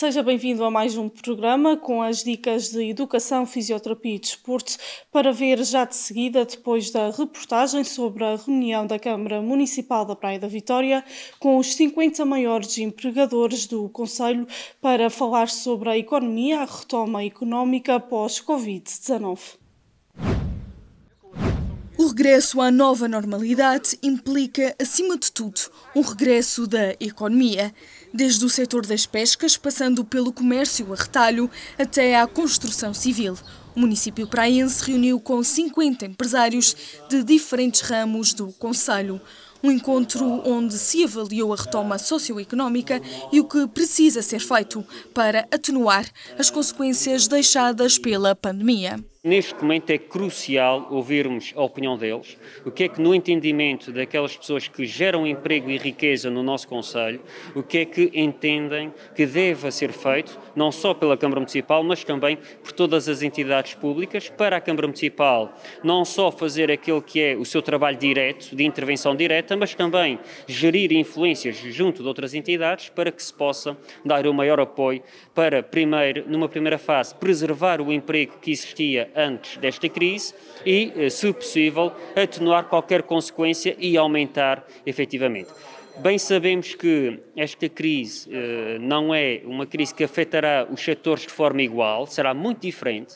Seja bem-vindo a mais um programa com as dicas de Educação, Fisioterapia e Desporto para ver já de seguida, depois da reportagem sobre a reunião da Câmara Municipal da Praia da Vitória com os 50 maiores empregadores do Conselho para falar sobre a economia, a retoma económica pós-Covid-19. O regresso à nova normalidade implica, acima de tudo, um regresso da economia. Desde o setor das pescas, passando pelo comércio a retalho, até à construção civil. O município praense reuniu com 50 empresários de diferentes ramos do concelho. Um encontro onde se avaliou a retoma socioeconómica e o que precisa ser feito para atenuar as consequências deixadas pela pandemia. Neste momento é crucial ouvirmos a opinião deles, o que é que no entendimento daquelas pessoas que geram emprego e riqueza no nosso concelho, o que é que entendem que deve ser feito, não só pela Câmara Municipal, mas também por todas as entidades públicas, para a Câmara Municipal não só fazer aquele que é o seu trabalho direto, de intervenção direta, mas também gerir influências junto de outras entidades para que se possa dar o maior apoio para, primeiro, numa primeira fase, preservar o emprego que existia antes desta crise e, se possível, atenuar qualquer consequência e aumentar efetivamente. Bem sabemos que esta crise não é uma crise que afetará os setores de forma igual, será muito diferente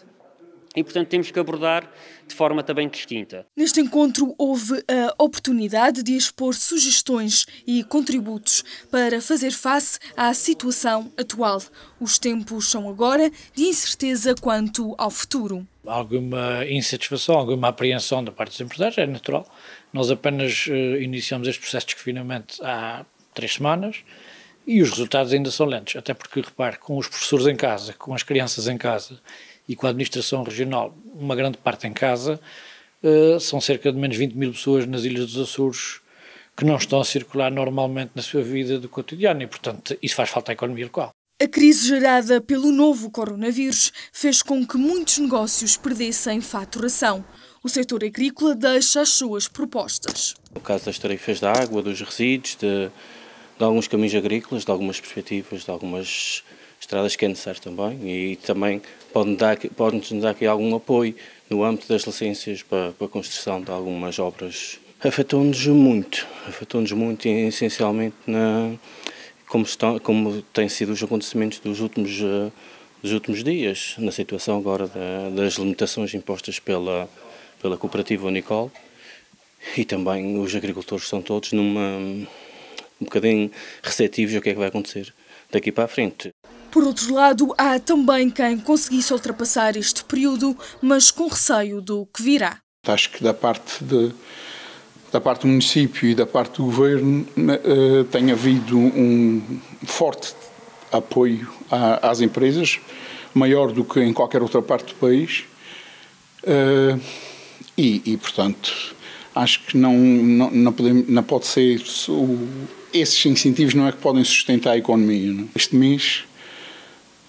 e, portanto, temos que abordar de forma também distinta. Neste encontro houve a oportunidade de expor sugestões e contributos para fazer face à situação atual. Os tempos são agora de incerteza quanto ao futuro. Alguma insatisfação, alguma apreensão da parte dos empresários é natural. Nós apenas iniciamos este processo de confinamento há 3 semanas e os resultados ainda são lentos, até porque, repare, com os professores em casa, com as crianças em casa e com a administração regional, uma grande parte em casa, são cerca de menos 20 mil pessoas nas Ilhas dos Açores que não estão a circular normalmente na sua vida do cotidiano e, portanto, isso faz falta à economia local. A crise gerada pelo novo coronavírus fez com que muitos negócios perdessem faturação. O setor agrícola deixa as suas propostas. No caso das tarifas da água, dos resíduos, de alguns caminhos agrícolas, de algumas perspectivas, de algumas estradas que é necessário também e também pode-nos dar aqui algum apoio no âmbito das licenças para a construção de algumas obras. Afetou-nos muito essencialmente como têm sido os acontecimentos dos últimos dias, na situação agora das limitações impostas pela cooperativa Unicol e também os agricultores estão todos um bocadinho receptivos ao que é que vai acontecer daqui para a frente. Por outro lado, há também quem conseguisse ultrapassar este período, mas com receio do que virá. Acho que da parte do município e da parte do governo tem havido um forte apoio às empresas, maior do que em qualquer outra parte do país e portanto, acho que não pode ser, esses incentivos não é que podem sustentar a economia. Não? Este mês,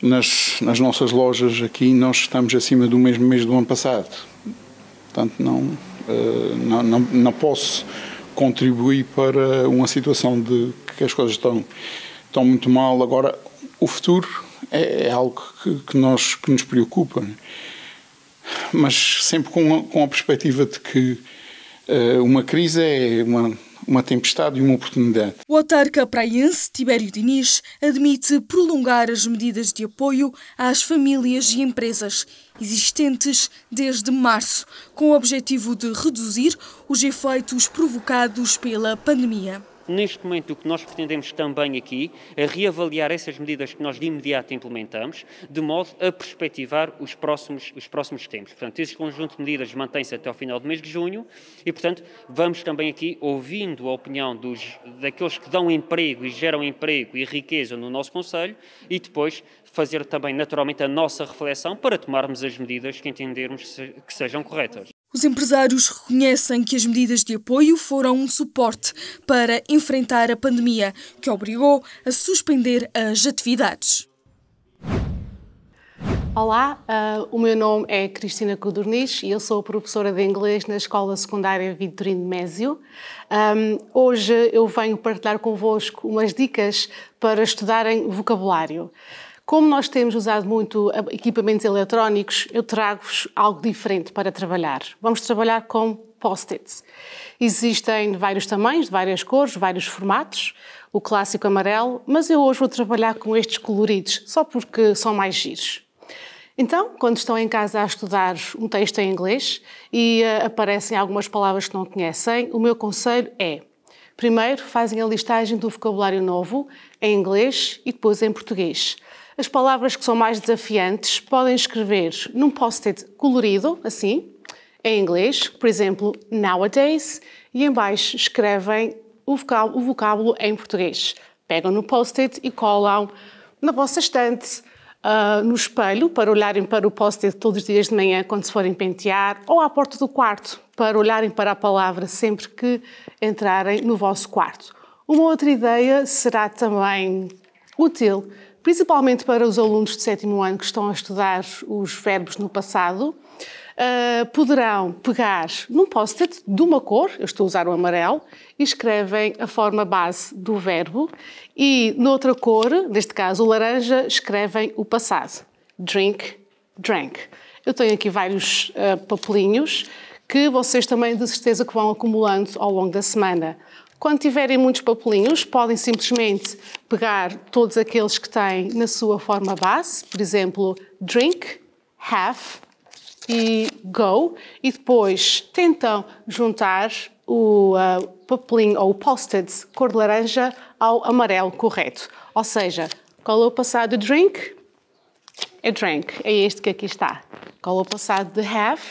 nas nossas lojas aqui, nós estamos acima do mesmo mês do ano passado, portanto não posso contribuir para uma situação de que as coisas estão muito mal. Agora, o futuro é algo que nos preocupa, né? Mas sempre com a perspectiva de que uma crise é uma tempestade e uma oportunidade. O autarca praense, Tibério Diniz, admite prolongar as medidas de apoio às famílias e empresas existentes desde março, com o objetivo de reduzir os efeitos provocados pela pandemia. Neste momento, o que nós pretendemos também aqui é reavaliar essas medidas que nós de imediato implementamos, de modo a perspectivar os próximos tempos. Portanto, esse conjunto de medidas mantém-se até ao final do mês de junho e, portanto, vamos também aqui, ouvindo a opinião daqueles que dão emprego e geram emprego e riqueza no nosso concelho e depois fazer também, naturalmente, a nossa reflexão para tomarmos as medidas que entendermos que sejam corretas. Os empresários reconhecem que as medidas de apoio foram um suporte para enfrentar a pandemia, que obrigou a suspender as atividades. Olá, o meu nome é Cristina Codorniz e eu sou professora de inglês na Escola Secundária Vitorino de Mésio. Hoje eu venho partilhar convosco umas dicas para estudarem vocabulário. Como nós temos usado muito equipamentos eletrónicos, eu trago-vos algo diferente para trabalhar. Vamos trabalhar com post-its. Existem vários tamanhos, de várias cores, vários formatos, o clássico amarelo, mas eu hoje vou trabalhar com estes coloridos, só porque são mais giros. Então, quando estão em casa a estudar um texto em inglês e aparecem algumas palavras que não conhecem, o meu conselho é: primeiro, fazem a listagem do vocabulário novo em inglês e depois em português. As palavras que são mais desafiantes podem escrever num post-it colorido, assim, em inglês, por exemplo, nowadays, e em baixo escrevem o vocábulo em português. Pegam no post-it e colam na vossa estante, no espelho, para olharem para o post-it todos os dias de manhã quando se forem pentear, ou à porta do quarto, para olharem para a palavra sempre que entrarem no vosso quarto. Uma outra ideia será também útil, principalmente para os alunos de 7º ano que estão a estudar os verbos no passado. Poderão pegar num post-it de uma cor, eu estou a usar o amarelo, e escrevem a forma base do verbo, e noutra cor, neste caso o laranja, escrevem o passado. Drink, drank. Eu tenho aqui vários papelinhos que vocês também de certeza que vão acumulando ao longo da semana. Quando tiverem muitos papelinhos, podem simplesmente pegar todos aqueles que têm na sua forma base, por exemplo, drink, have, e go, e depois tentam juntar o papelinho ou o post-it cor de laranja ao amarelo correto. Ou seja, qual é o passado de drink? É drank, é este que aqui está. Qual é o passado de have?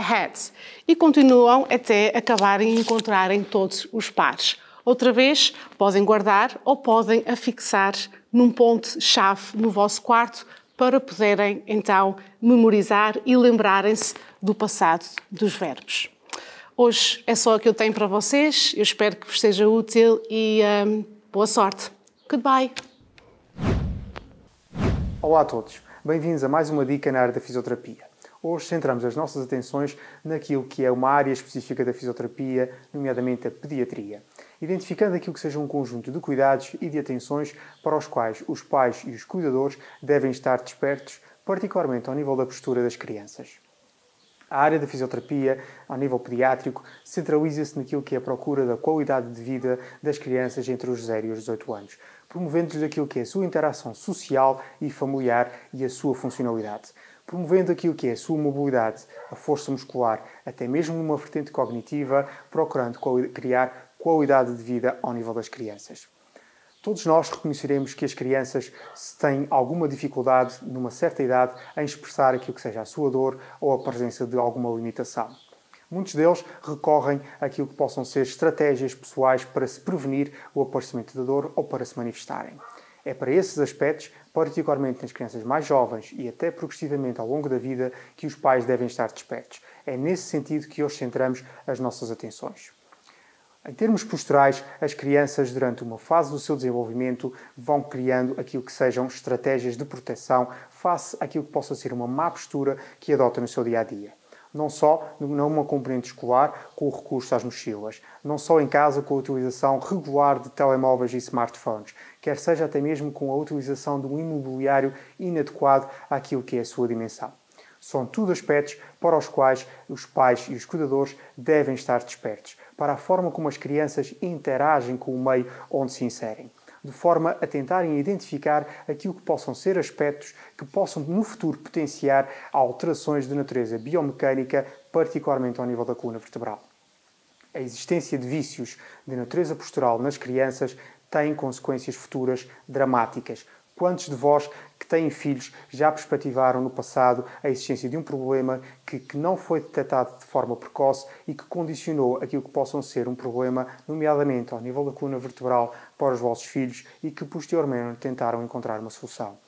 Had. E continuam até acabarem e encontrarem todos os pares. Outra vez, podem guardar ou podem afixar num ponto-chave no vosso quarto para poderem, então, memorizar e lembrarem-se do passado dos verbos. Hoje é só o que eu tenho para vocês. Eu espero que vos seja útil e boa sorte. Goodbye! Olá a todos. Bem-vindos a mais uma dica na área da fisioterapia. Hoje centramos as nossas atenções naquilo que é uma área específica da fisioterapia, nomeadamente a pediatria, identificando aquilo que seja um conjunto de cuidados e de atenções para os quais os pais e os cuidadores devem estar despertos, particularmente ao nível da postura das crianças. A área da fisioterapia, ao nível pediátrico, centraliza-se naquilo que é a procura da qualidade de vida das crianças entre os 0 e os 18 anos, promovendo-lhes aquilo que é a sua interação social e familiar e a sua funcionalidade, promovendo aquilo que é a sua mobilidade, a força muscular, até mesmo numa vertente cognitiva, procurando criar qualidade de vida ao nível das crianças. Todos nós reconheceremos que as crianças têm alguma dificuldade, numa certa idade, em expressar aquilo que seja a sua dor ou a presença de alguma limitação. Muitos deles recorrem àquilo que possam ser estratégias pessoais para se prevenir o aparecimento da dor ou para se manifestarem. É para esses aspectos, particularmente nas crianças mais jovens e até progressivamente ao longo da vida, que os pais devem estar despertos. É nesse sentido que hoje centramos as nossas atenções. Em termos posturais, as crianças, durante uma fase do seu desenvolvimento, vão criando aquilo que sejam estratégias de proteção face àquilo que possa ser uma má postura que adota no seu dia-a-dia. Não só numa componente escolar, com o recurso às mochilas, não só em casa com a utilização regular de telemóveis e smartphones, quer seja até mesmo com a utilização de um imobiliário inadequado àquilo que é a sua dimensão. São tudo aspectos para os quais os pais e os cuidadores devem estar despertos, para a forma como as crianças interagem com o meio onde se inserem, de forma a tentarem identificar aquilo que possam ser aspectos que possam, no futuro, potenciar alterações de natureza biomecânica, particularmente ao nível da coluna vertebral. A existência de vícios de natureza postural nas crianças tem consequências futuras dramáticas. Quantos de vós que têm filhos já perspectivaram no passado a existência de um problema que não foi detectado de forma precoce e que condicionou aquilo que possam ser um problema, nomeadamente ao nível da coluna vertebral, para os vossos filhos e que posteriormente tentaram encontrar uma solução?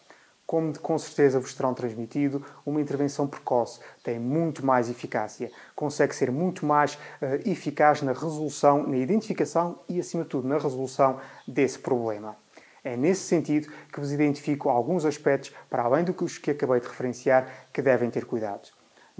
Como com certeza vos terão transmitido, uma intervenção precoce tem muito mais eficácia, consegue ser muito mais eficaz na resolução, na identificação e, acima de tudo, na resolução desse problema. É nesse sentido que vos identifico alguns aspectos, para além do que os que acabei de referenciar, que devem ter cuidado.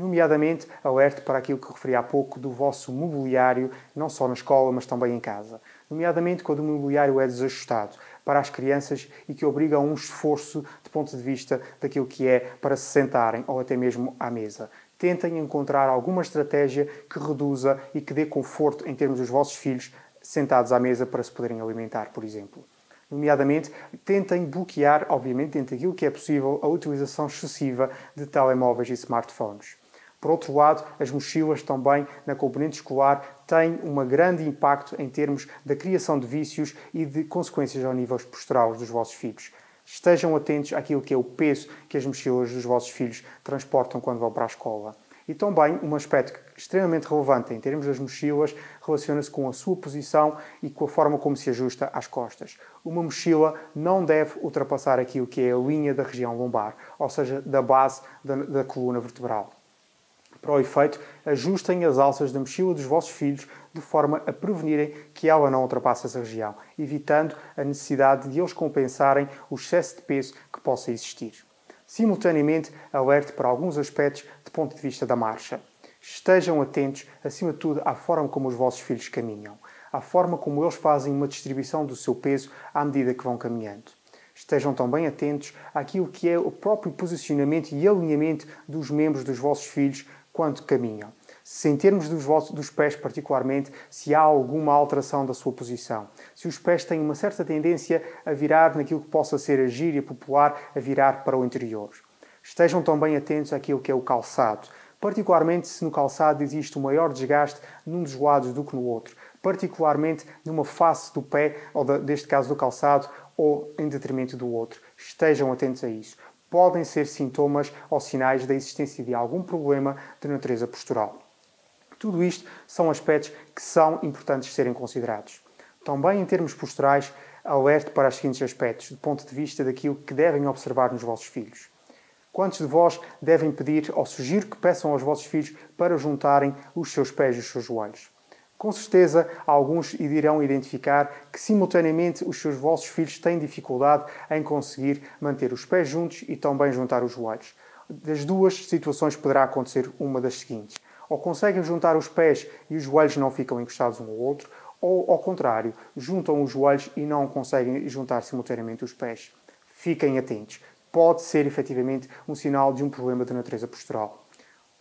nomeadamente alerto para aquilo que referi há pouco do vosso mobiliário, não só na escola, mas também em casa. Nomeadamente quando o mobiliário é desajustado para as crianças e que obriga a um esforço do ponto de vista daquilo que é para se sentarem ou até mesmo à mesa. Tentem encontrar alguma estratégia que reduza e que dê conforto em termos dos vossos filhos sentados à mesa para se poderem alimentar, por exemplo. Nomeadamente, tentem bloquear, obviamente, dentro daquilo que é possível, a utilização excessiva de telemóveis e smartphones. Por outro lado, as mochilas também, na componente escolar, têm um grande impacto em termos da criação de vícios e de consequências ao nível postural dos vossos filhos. Estejam atentos àquilo que é o peso que as mochilas dos vossos filhos transportam quando vão para a escola. E também um aspecto extremamente relevante em termos das mochilas relaciona-se com a sua posição e com a forma como se ajusta às costas. Uma mochila não deve ultrapassar aquilo que é a linha da região lombar, ou seja, da base da coluna vertebral. Para o efeito, ajustem as alças da mochila dos vossos filhos de forma a prevenirem que ela não ultrapasse essa região, evitando a necessidade de eles compensarem o excesso de peso que possa existir. Simultaneamente, alerte para alguns aspectos do ponto de vista da marcha. Estejam atentos, acima de tudo, à forma como os vossos filhos caminham, à forma como eles fazem uma distribuição do seu peso à medida que vão caminhando. Estejam também atentos àquilo que é o próprio posicionamento e alinhamento dos membros dos vossos filhos quando caminham. Se em termos dos pés particularmente, se há alguma alteração da sua posição. Se os pés têm uma certa tendência a virar naquilo que possa ser a gíria popular, a virar para o interior. Estejam também atentos àquilo que é o calçado. Particularmente se no calçado existe um maior desgaste num dos lados do que no outro. Particularmente numa face do pé, ou neste caso do calçado, ou em detrimento do outro. Estejam atentos a isso. Podem ser sintomas ou sinais da existência de algum problema de natureza postural. Tudo isto são aspectos que são importantes serem considerados. Também em termos posturais, alerte para os seguintes aspectos, do ponto de vista daquilo que devem observar nos vossos filhos. Quantos de vós devem pedir ou sugiro que peçam aos vossos filhos para juntarem os seus pés e os seus joelhos? Com certeza, alguns irão identificar que, simultaneamente, os seus vossos filhos têm dificuldade em conseguir manter os pés juntos e também juntar os joelhos. Das duas situações poderá acontecer uma das seguintes. Ou conseguem juntar os pés e os joelhos não ficam encostados um ao outro, ou, ao contrário, juntam os joelhos e não conseguem juntar simultaneamente os pés. Fiquem atentos. Pode ser, efetivamente, um sinal de um problema de natureza postural.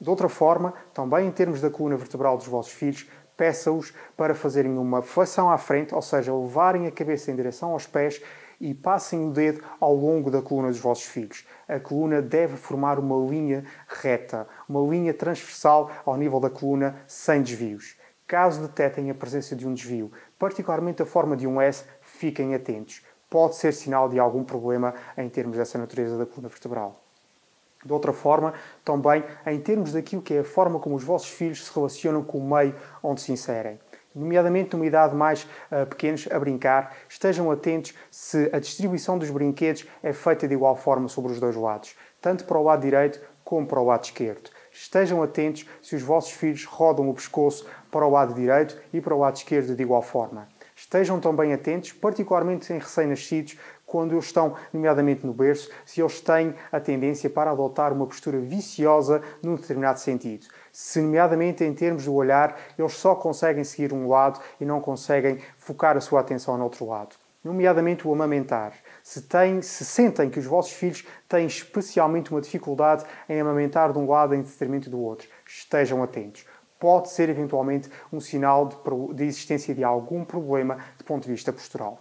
De outra forma, também em termos da coluna vertebral dos vossos filhos, peça-os para fazerem uma flexão à frente, ou seja, levarem a cabeça em direção aos pés e passem o dedo ao longo da coluna dos vossos filhos. A coluna deve formar uma linha reta, uma linha transversal ao nível da coluna, sem desvios. Caso detetem a presença de um desvio, particularmente a forma de um S, fiquem atentos. Pode ser sinal de algum problema em termos dessa natureza da coluna vertebral. De outra forma, também em termos daquilo que é a forma como os vossos filhos se relacionam com o meio onde se inserem. Nomeadamente numa idade mais pequenos a brincar, estejam atentos se a distribuição dos brinquedos é feita de igual forma sobre os dois lados, tanto para o lado direito como para o lado esquerdo. Estejam atentos se os vossos filhos rodam o pescoço para o lado direito e para o lado esquerdo de igual forma. Estejam também atentos, particularmente em recém-nascidos, quando eles estão, nomeadamente no berço, se eles têm a tendência para adotar uma postura viciosa num determinado sentido. Se, nomeadamente, em termos do olhar, eles só conseguem seguir um lado e não conseguem focar a sua atenção no outro lado. Nomeadamente o amamentar. Se sentem que os vossos filhos têm especialmente uma dificuldade em amamentar de um lado em detrimento do outro, estejam atentos. Pode ser, eventualmente, um sinal de existência de algum problema do ponto de vista postural.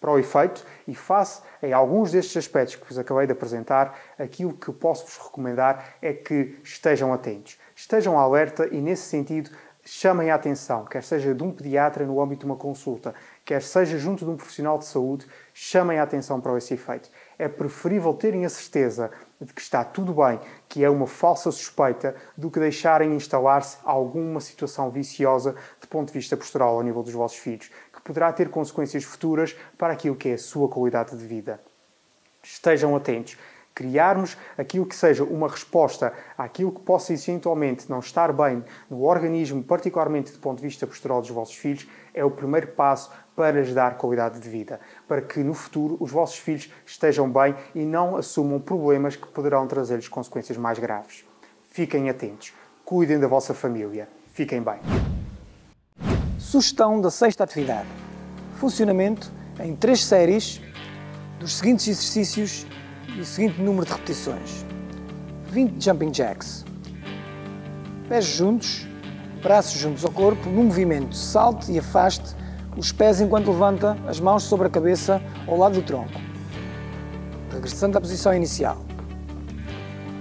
Para o efeito, e face a alguns destes aspectos que vos acabei de apresentar, aquilo que posso-vos recomendar é que estejam atentos. Estejam alerta e, nesse sentido, chamem a atenção, quer seja de um pediatra no âmbito de uma consulta, quer seja junto de um profissional de saúde, chamem a atenção para esse efeito. É preferível terem a certeza de que está tudo bem, que é uma falsa suspeita, do que deixarem instalar-se alguma situação viciosa do ponto de vista postural ao nível dos vossos filhos, que poderá ter consequências futuras para aquilo que é a sua qualidade de vida. Estejam atentos. Criarmos aquilo que seja uma resposta àquilo que possa eventualmente não estar bem no organismo, particularmente do ponto de vista postural dos vossos filhos, é o primeiro passo para lhes dar qualidade de vida, para que no futuro os vossos filhos estejam bem e não assumam problemas que poderão trazer-lhes consequências mais graves. Fiquem atentos, cuidem da vossa família, fiquem bem. Sugestão da sexta atividade. Funcionamento em 3 séries dos seguintes exercícios e o seguinte número de repetições. 20 jumping jacks. Pés juntos, braços juntos ao corpo, num movimento salte e afaste os pés enquanto levanta as mãos sobre a cabeça ao lado do tronco, regressando à posição inicial.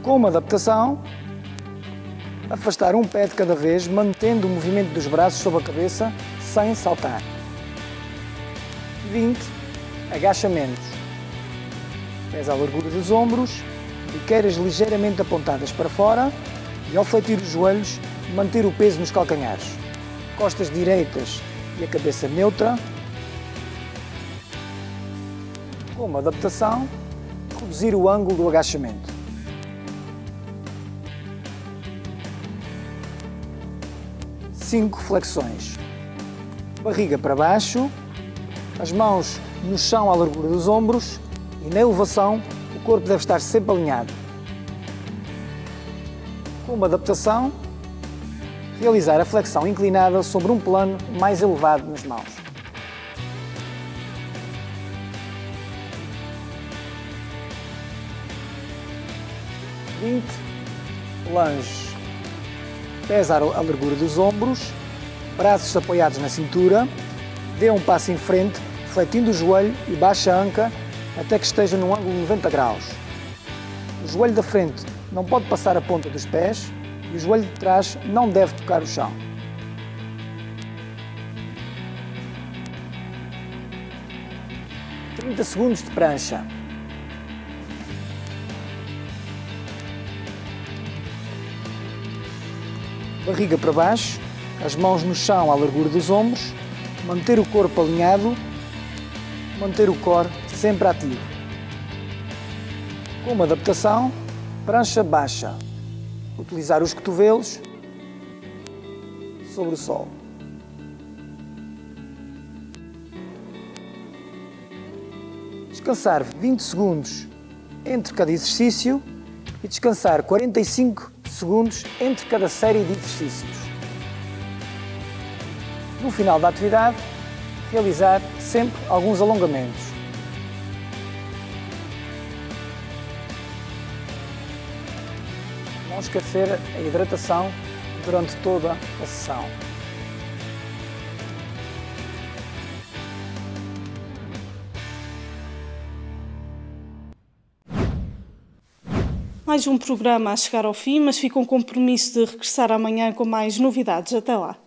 Com uma adaptação, afastar um pé de cada vez, mantendo o movimento dos braços sobre a cabeça sem saltar. 20. Agachamentos. Pés à largura dos ombros, biqueiras ligeiramente apontadas para fora e, ao fletir os joelhos, manter o peso nos calcanhares. Costas direitas e a cabeça neutra. Com uma adaptação, reduzir o ângulo do agachamento. Cinco flexões. Barriga para baixo, as mãos no chão à largura dos ombros e na elevação o corpo deve estar sempre alinhado. Com uma adaptação, realizar a flexão inclinada sobre um plano mais elevado nas mãos. Lunge. Pés à largura dos ombros, braços apoiados na cintura, dê um passo em frente, fletindo o joelho e baixa a anca até que esteja num ângulo de 90 graus. O joelho da frente não pode passar a ponta dos pés e o joelho de trás não deve tocar o chão. . 30 segundos de prancha. Barriga para baixo, as mãos no chão à largura dos ombros, manter o corpo alinhado, manter o core sempre ativo. Com uma adaptação, prancha baixa, utilizar os cotovelos sobre o solo. Descansar 20 segundos entre cada exercício e descansar 45 segundos entre cada série de exercícios. No final da atividade, realizar sempre alguns alongamentos. Não esquecer a hidratação durante toda a sessão. Mais um programa a chegar ao fim, mas fica um compromisso de regressar amanhã com mais novidades. Até lá!